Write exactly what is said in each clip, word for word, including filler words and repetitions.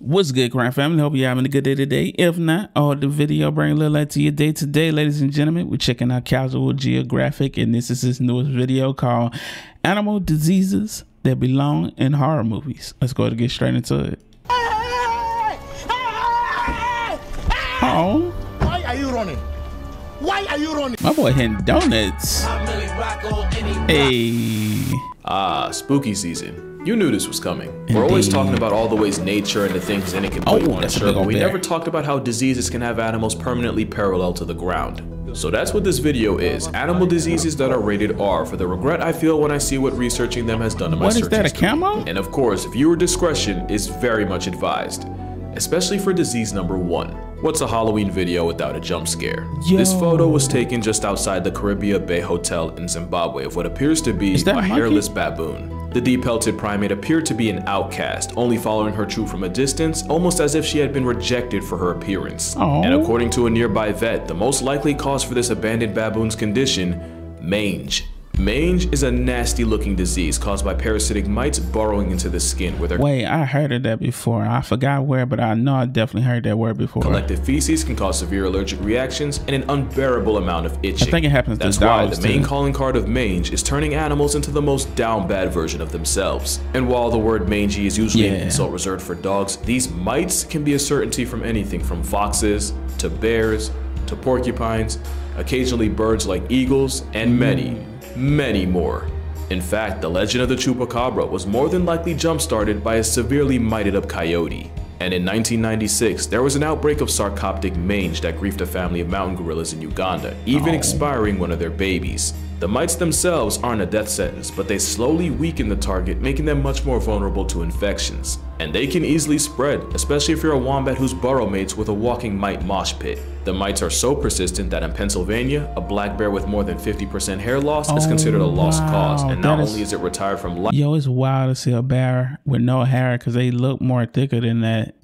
What's good, crime family? Hope you're having a good day today. If not, all the video bring a little light to your day today, ladies and gentlemen. We're checking out Casual Geographic, and this is his newest video called Animal Diseases That Belong in Horror Movies. Let's go ahead and get straight into it. Oh. Why are you running? Why are you running? My boy hitting donuts. Hey. Ah, spooky season. You knew this was coming. Indeed. We're always talking about all the ways nature and the things in it can play on, sure, but we bear. never talked about how diseases can have animals permanently parallel to the ground. So that's what this video is, animal diseases that are rated R, for the regret I feel when I see what researching them has done to my What is that, a camo? And of course, viewer discretion is very much advised, especially for disease number one. What's a Halloween video without a jump scare? Yo. This photo was taken just outside the Caribbean Bay Hotel in Zimbabwe of what appears to be a monkey? hairless baboon. The deep-pelted primate appeared to be an outcast, only following her troop from a distance, almost as if she had been rejected for her appearance. Aww. And according to a nearby vet, the most likely cause for this abandoned baboon's condition, mange. Mange is a nasty-looking disease caused by parasitic mites burrowing into the skin with their- Wait, I heard of that before. I forgot where, but I know I definitely heard that word before. Collected feces can cause severe allergic reactions and an unbearable amount of itching. I think it happens to dogs. That's why the main calling card of mange is turning animals into the most down-bad version of themselves. And while the word mangy is usually an insult reserved for dogs, these mites can be a certainty from anything from foxes to bears to porcupines, occasionally birds like eagles, and many, many more. In fact, the legend of the Chupacabra was more than likely jump-started by a severely mited up coyote. And in nineteen ninety-six, there was an outbreak of sarcoptic mange that griefed a family of mountain gorillas in Uganda, even oh. expiring one of their babies. The mites themselves aren't a death sentence, but they slowly weaken the target, making them much more vulnerable to infections. And they can easily spread, especially if you're a wombat whose burrow mates with a walking mite mosh pit. The mites are so persistent that in Pennsylvania, a black bear with more than fifty percent hair loss oh, is considered a lost wow. cause, and not is, only is it retired from life. Yo, it's wild to see a bear with no hair because they look more thicker than that.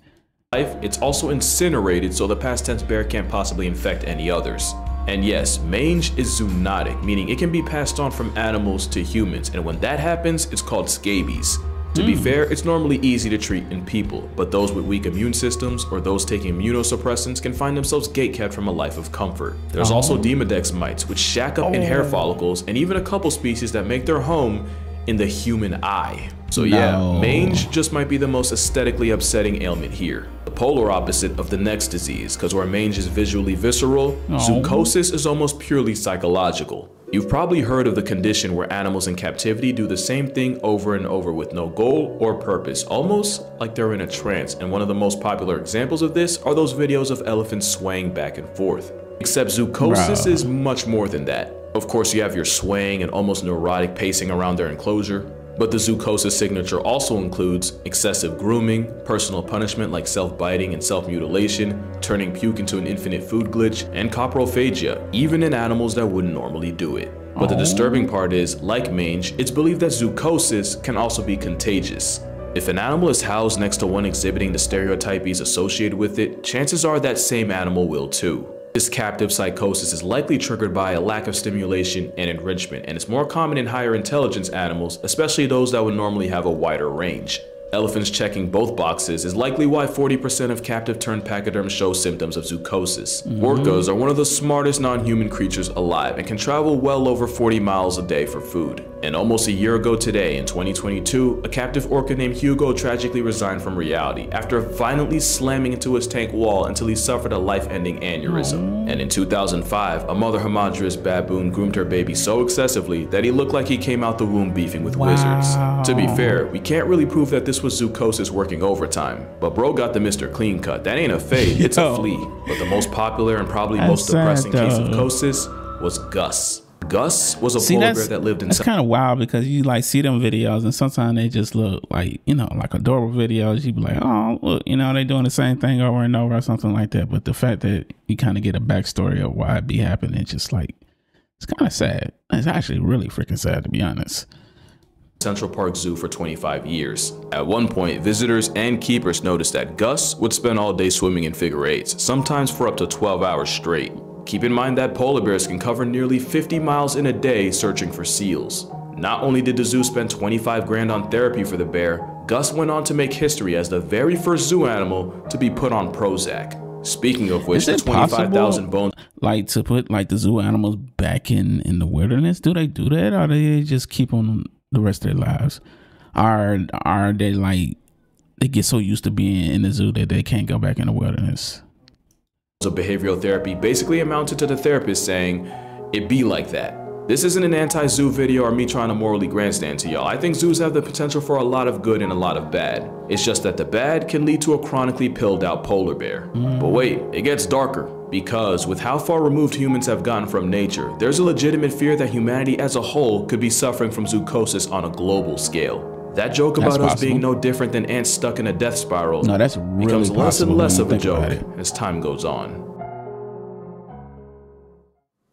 Life, it's also incinerated, so the past tense bear can't possibly infect any others. And yes, mange is zoonotic, meaning it can be passed on from animals to humans, and when that happens, it's called scabies. To be fair, it's normally easy to treat in people, but those with weak immune systems or those taking immunosuppressants can find themselves gatekept from a life of comfort. There's oh. also demodex mites, which shack up oh. in hair follicles, and even a couple species that make their home in the human eye. So no. yeah, mange just might be the most aesthetically upsetting ailment here. The polar opposite of the next disease, because where mange is visually visceral, oh. zoochosis is almost purely psychological. You've probably heard of the condition where animals in captivity do the same thing over and over with no goal or purpose, almost like they're in a trance, and one of the most popular examples of this are those videos of elephants swaying back and forth. Except zoochosis Bro. is much more than that. Of course, you have your swaying and almost neurotic pacing around their enclosure, but the zoochosis signature also includes excessive grooming, personal punishment like self-biting and self-mutilation, turning puke into an infinite food glitch, and coprophagia, even in animals that wouldn't normally do it. But the disturbing part is, like mange, it's believed that zoochosis can also be contagious. If an animal is housed next to one exhibiting the stereotypes associated with it, chances are that same animal will too. This captive psychosis is likely triggered by a lack of stimulation and enrichment, and it's more common in higher intelligence animals, especially those that would normally have a wider range. Elephants checking both boxes is likely why forty percent of captive turned pachyderms show symptoms of zoochosis. Mm-hmm. Orcas are one of the smartest non-human creatures alive and can travel well over forty miles a day for food. And almost a year ago today, in twenty twenty-two, a captive orca named Hugo tragically resigned from reality after violently slamming into his tank wall until he suffered a life-ending aneurysm. And in two thousand five, a mother hamadryas baboon groomed her baby so excessively that he looked like he came out the womb beefing with wow. wizards. To be fair, we can't really prove that this was zoochosis working overtime, but bro got the Mister Clean cut. That ain't a fade, it's a flea. But the most popular and probably that's most depressing sad, case of zoochosis was Gus. Gus was a see, polar bear that lived in. It's kind of wild because you like see them videos and sometimes they just look like, you know, like adorable videos. You be like, oh, look, you know, they doing the same thing over and over or something like that. But the fact that you kind of get a backstory of why it be happening, it's just like, it's kind of sad. It's actually really freaking sad, to be honest. Central Park Zoo for twenty-five years. At one point, visitors and keepers noticed that Gus would spend all day swimming in figure eights, sometimes for up to twelve hours straight. Keep in mind that polar bears can cover nearly fifty miles in a day searching for seals. Not only did the zoo spend twenty-five grand on therapy for the bear, Gus went on to make history as the very first zoo animal to be put on Prozac. Speaking of which, the twenty-five thousand bones. Like to put like the zoo animals back in in the wilderness? Do they do that, or do they just keep on the rest of their lives? Are are they like they get so used to being in the zoo that they can't go back in the wilderness? So behavioral therapy basically amounted to the therapist saying, "It be like that." This isn't an anti-zoo video or me trying to morally grandstand to y'all. I think zoos have the potential for a lot of good and a lot of bad. It's just that the bad can lead to a chronically pilled out polar bear. Mm. But wait, it gets darker. Because with how far removed humans have gotten from nature, there's a legitimate fear that humanity as a whole could be suffering from zoochosis on a global scale. That joke about that's us possible. being no different than ants stuck in a death spiral no, that's really becomes less and less of a joke as time goes on.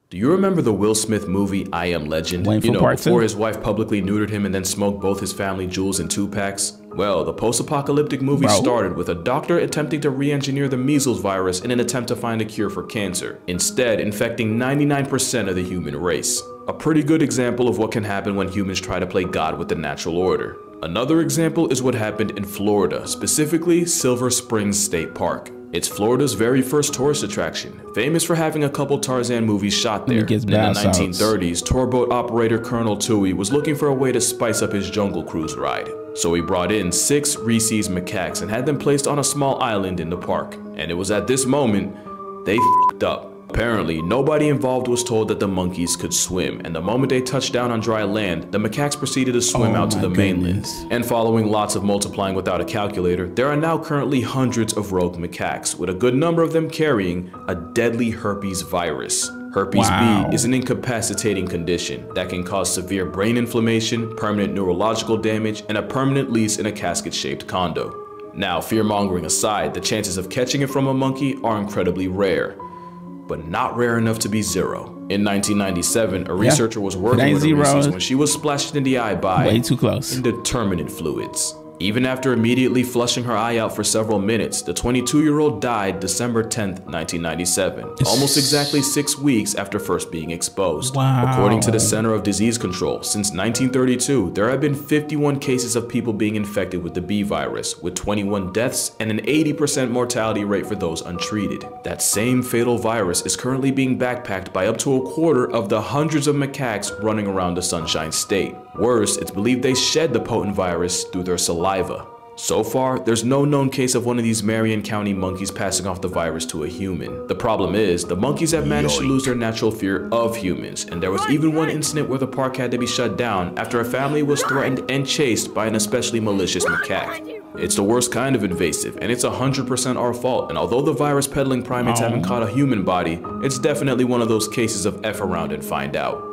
Do you remember the Will Smith movie, I Am Legend? You know, before his wife publicly neutered him and then smoked both his family jewels in two packs? Well, the post-apocalyptic movie Bro. started with a doctor attempting to re-engineer the measles virus in an attempt to find a cure for cancer, instead infecting ninety-nine percent of the human race. A pretty good example of what can happen when humans try to play God with the natural order. Another example is what happened in Florida, specifically Silver Springs State Park. It's Florida's very first tourist attraction, famous for having a couple Tarzan movies shot there. In the nineteen thirties, tourboat operator Colonel Toohey was looking for a way to spice up his jungle cruise ride. So he brought in six rhesus macaques and had them placed on a small island in the park. And it was at this moment, they f***ed up. Apparently, nobody involved was told that the monkeys could swim, and the moment they touched down on dry land, the macaques proceeded to swim oh out to the goodness. mainland. And following lots of multiplying without a calculator, there are now currently hundreds of rogue macaques, with a good number of them carrying a deadly herpes virus. Herpes wow. B is an incapacitating condition that can cause severe brain inflammation, permanent neurological damage, and a permanent lease in a casket-shaped condo. Now, fear-mongering aside, the chances of catching it from a monkey are incredibly rare, but not rare enough to be zero. In nineteen ninety-seven, a researcher yeah. was working with her when she was splashed in the eye by way too close. indeterminate fluids. Even after immediately flushing her eye out for several minutes, the twenty-two-year-old died December tenth, nineteen ninety-seven, almost exactly six weeks after first being exposed. Wow. According to the Center of Disease Control, since nineteen thirty-two, there have been fifty-one cases of people being infected with the B virus, with twenty-one deaths and an eighty percent mortality rate for those untreated. That same fatal virus is currently being backpacked by up to a quarter of the hundreds of macaques running around the Sunshine State. Worse, it's believed they shed the potent virus through their saliva. So far, there's no known case of one of these Marion County monkeys passing off the virus to a human. The problem is, the monkeys have managed Yoink. to lose their natural fear of humans, and there was even one incident where the park had to be shut down after a family was threatened and chased by an especially malicious macaque. It's the worst kind of invasive, and it's one hundred percent our fault, and although the virus peddling primates oh. haven't caught a human body, it's definitely one of those cases of F around and find out.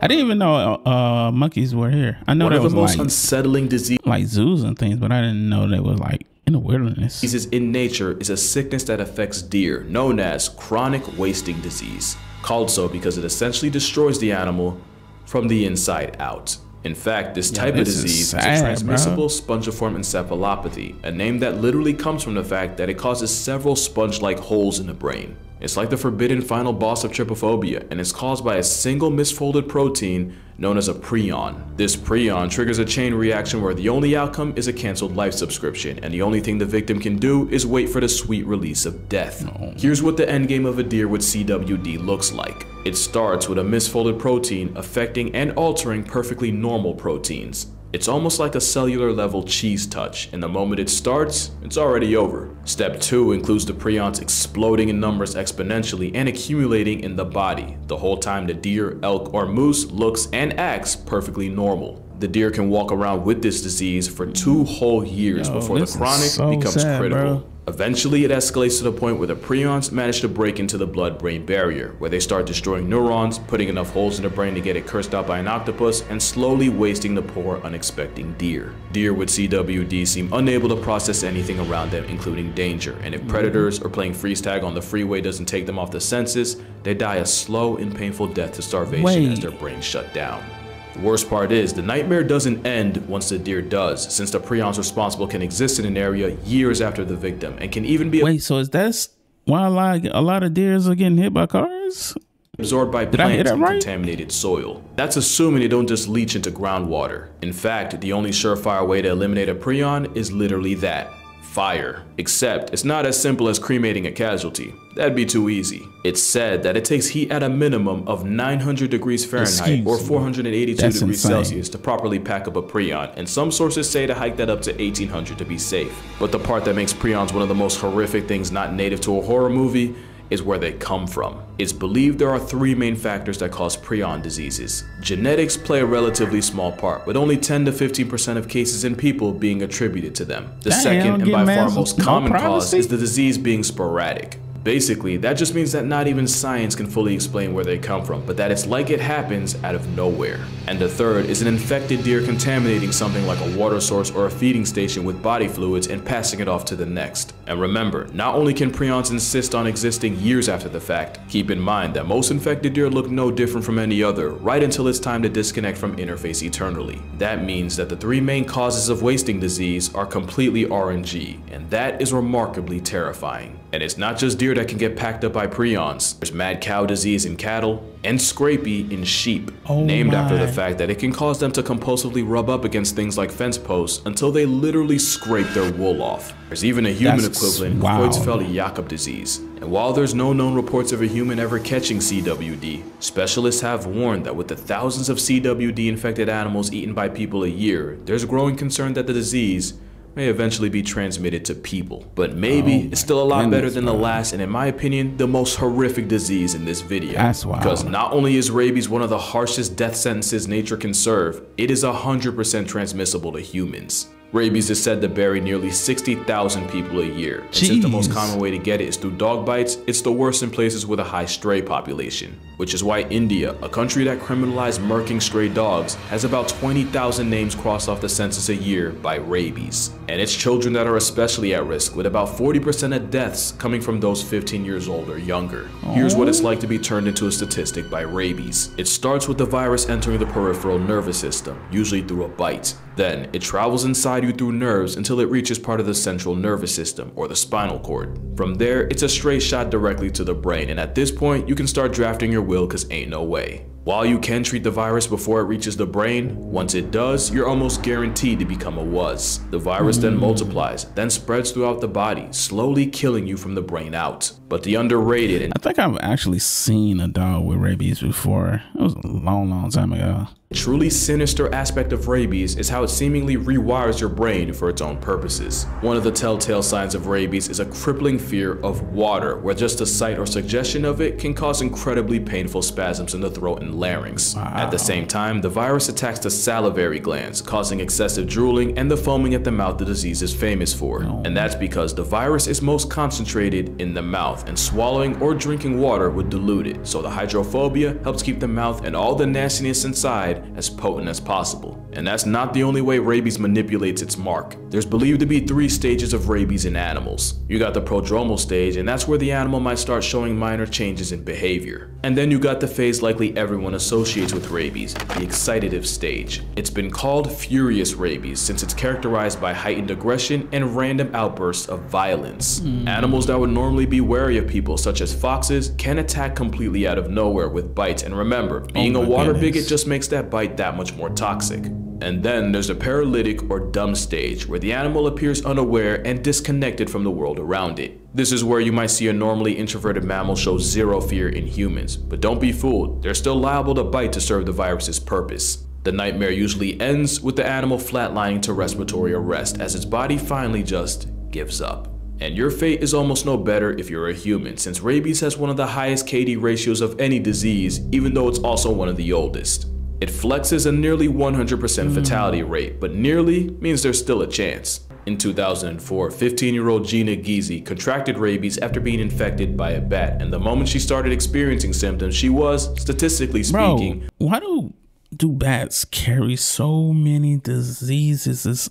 I didn't even know uh, monkeys were here. I know that was the most like, unsettling disease, like zoos and things, but I didn't know they were like in the wilderness. Diseases in nature is a sickness that affects deer, known as chronic wasting disease, called so because it essentially destroys the animal from the inside out. In fact, this yeah, type this of disease is, sad, is a transmissible bro. spongiform encephalopathy, a name that literally comes from the fact that it causes several sponge-like holes in the brain. It's like the forbidden final boss of trypophobia, and it's caused by a single misfolded protein known as a prion. This prion triggers a chain reaction where the only outcome is a canceled life subscription, and the only thing the victim can do is wait for the sweet release of death. No. Here's what the endgame of a deer with C W D looks like. It starts with a misfolded protein affecting and altering perfectly normal proteins. It's almost like a cellular level cheese touch, and the moment it starts, it's already over. Step two includes the prions exploding in numbers exponentially and accumulating in the body. The whole time the deer, elk, or moose looks and acts perfectly normal. The deer can walk around with this disease for two whole years Yo, before the chronic so becomes sad, critical. Bro. Eventually, it escalates to the point where the prions manage to break into the blood-brain barrier, where they start destroying neurons, putting enough holes in the brain to get it cursed out by an octopus, and slowly wasting the poor, unexpecting deer. Deer with C W D seem unable to process anything around them, including danger, and if predators or playing freeze tag on the freeway doesn't take them off the census, they die a slow and painful death to starvation Wait. as their brains shut down. The worst part is, the nightmare doesn't end once the deer does, since the prions responsible can exist in an area years after the victim and can even be- Wait, so is that why a lot, a lot of deers are getting hit by cars? absorbed by plants in contaminated soil. That's assuming they don't just leach into groundwater. In fact, the only surefire way to eliminate a prion is literally that. Fire. Except, it's not as simple as cremating a casualty. That'd be too easy. It's said that it takes heat at a minimum of nine hundred degrees Fahrenheit Excuse or four hundred eighty-two degrees insane. Celsius to properly pack up a prion, and some sources say to hike that up to eighteen hundred to be safe. But the part that makes prions one of the most horrific things not native to a horror movie is where they come from. It's believed there are three main factors that cause prion diseases. Genetics play a relatively small part, with only ten to fifteen percent of cases in people being attributed to them. The Damn, second and by far most common no cause is the disease being sporadic. Basically, that just means that not even science can fully explain where they come from, but that it's like it happens out of nowhere. And the third is an infected deer contaminating something like a water source or a feeding station with body fluids and passing it off to the next. And remember, not only can prions insist on existing years after the fact, keep in mind that most infected deer look no different from any other right until it's time to disconnect from interface eternally. That means that the three main causes of wasting disease are completely R N G, and that is remarkably terrifying. And it's not just deer that can get packed up by prions. There's mad cow disease in cattle and scrapie in sheep, oh named my. after the fact that it can cause them to compulsively rub up against things like fence posts until they literally scrape their wool off. There's even a human That's, equivalent, wow. Kreutzfeldt-Jakob disease. And while there's no known reports of a human ever catching C W D, specialists have warned that with the thousands of C W D-infected animals eaten by people a year, there's growing concern that the disease may eventually be transmitted to people. But maybe oh it's still a lot goodness, better than the last and, in my opinion, the most horrific disease in this video. That's wild. Because not only is rabies one of the harshest death sentences nature can serve, it is one hundred percent transmissible to humans. Rabies is said to bury nearly sixty thousand people a year. And since the most common way to get it is through dog bites, it's the worst in places with a high stray population. Which is why India, a country that criminalized murking stray dogs, has about twenty thousand names crossed off the census a year by rabies. And it's children that are especially at risk, with about forty percent of deaths coming from those fifteen years old or younger. Here's what it's like to be turned into a statistic by rabies. It starts with the virus entering the peripheral nervous system, usually through a bite. Then, it travels inside you through nerves until it reaches part of the central nervous system, or the spinal cord. From there, it's a straight shot directly to the brain, and at this point, you can start drafting your will cause ain't no way. While you can treat the virus before it reaches the brain, once it does, you're almost guaranteed to become a was. The virus then multiplies, then spreads throughout the body, slowly killing you from the brain out. But the underrated and- I think I've actually seen a dog with rabies before. It was a long, long time ago. The truly sinister aspect of rabies is how it seemingly rewires your brain for its own purposes. One of the telltale signs of rabies is a crippling fear of water, where just the sight or suggestion of it can cause incredibly painful spasms in the throat and larynx. Wow. At the same time, the virus attacks the salivary glands, causing excessive drooling and the foaming at the mouth the disease is famous for. No. And that's because the virus is most concentrated in the mouth, and swallowing or drinking water would dilute it. So the hydrophobia helps keep the mouth and all the nastiness inside as potent as possible. And that's not the only way rabies manipulates its mark. There's believed to be three stages of rabies in animals. You got the prodromal stage, and that's where the animal might start showing minor changes in behavior. And then you got the phase likely everyone associates with rabies, the excitative stage. It's been called furious rabies since it's characterized by heightened aggression and random outbursts of violence. Mm. Animals that would normally be wary of people, such as foxes, can attack completely out of nowhere with bites. And remember, being oh a water goodness. bigot just makes that bite that much more toxic. And then there's the paralytic or dumb stage, where the animal appears unaware and disconnected from the world around it. This is where you might see a normally introverted mammal show zero fear in humans, but don't be fooled, they're still liable to bite to serve the virus's purpose. The nightmare usually ends with the animal flatlining to respiratory arrest as its body finally just gives up. And your fate is almost no better if you're a human, since rabies has one of the highest K D ratios of any disease, even though it's also one of the oldest. It flexes a nearly one hundred percent fatality rate, but nearly means there's still a chance. In two thousand four, fifteen-year-old Gina Gizzi contracted rabies after being infected by a bat, and the moment she started experiencing symptoms, she was, statistically speaking... Bro, why do, do bats carry so many diseases? It's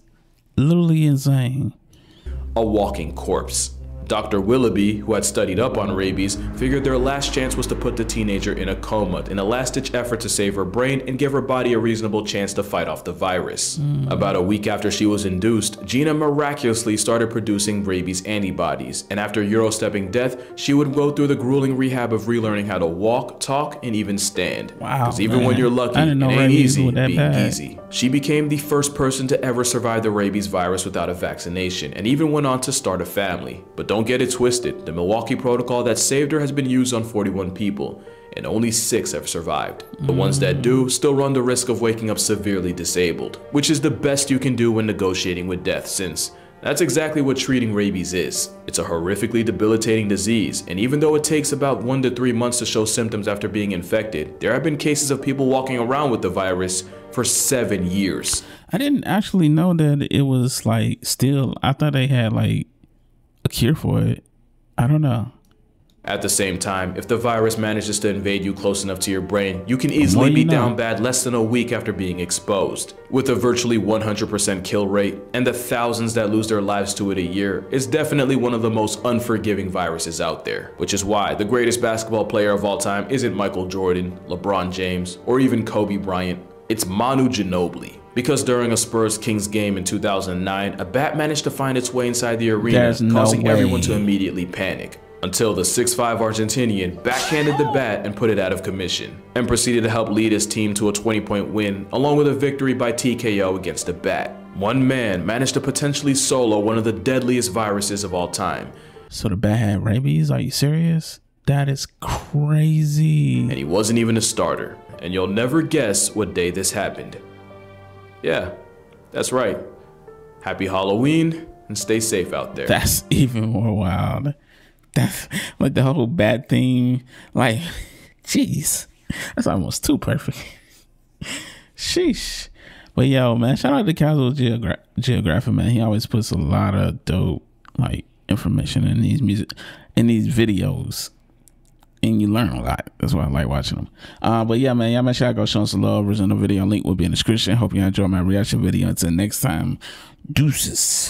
literally insane. ...a walking corpse. Doctor Willoughby, who had studied up on rabies, figured their last chance was to put the teenager in a coma in a last-ditch effort to save her brain and give her body a reasonable chance to fight off the virus. Mm. About a week after she was induced, Gina miraculously started producing rabies antibodies, and after Euro-stepping death, she would go through the grueling rehab of relearning how to walk, talk, and even stand. Wow, because even man. when you're lucky, it ain't easy being easy. She became the first person to ever survive the rabies virus without a vaccination, and even went on to start a family. But don't get it twisted, the Milwaukee protocol that saved her has been used on forty-one people, and only six have survived. The ones that do still run the risk of waking up severely disabled, which is the best you can do when negotiating with death, since that's exactly what treating rabies is. It's a horrifically debilitating disease, and even though it takes about one to three months to show symptoms after being infected, there have been cases of people walking around with the virus for seven years. I didn't actually know that it was like still, I thought they had like a cure for it. I don't know. At the same time, if the virus manages to invade you close enough to your brain, you can easily be down bad less than a week after being exposed. With a virtually one hundred percent kill rate and the thousands that lose their lives to it a year, it's definitely one of the most unforgiving viruses out there. Which is why the greatest basketball player of all time isn't Michael Jordan, LeBron James, or even Kobe Bryant. It's Manu Ginobili. Because during a Spurs-Kings game in two thousand nine, a bat managed to find its way inside the arena, causing everyone to immediately panic. Until the six five Argentinian backhanded the bat and put it out of commission, and proceeded to help lead his team to a twenty point win, along with a victory by T K O against the bat. One man managed to potentially solo one of the deadliest viruses of all time. So the bat had rabies? Are you serious? That is crazy. And he wasn't even a starter. And you'll never guess what day this happened. Yeah, that's right. Happy Halloween, and stay safe out there. That's even more wild. That's like the whole bad thing. Like, jeez, that's almost too perfect. Sheesh. But yo, man, shout out to Casual Geogra Geographic, man. He always puts a lot of dope like information in these music, in these videos, and you learn a lot. That's why I like watching them. Uh, but yeah, man, y'all make sure I go show some love. Original video link will be in the description. Hope you enjoy my reaction video. Until next time, deuces.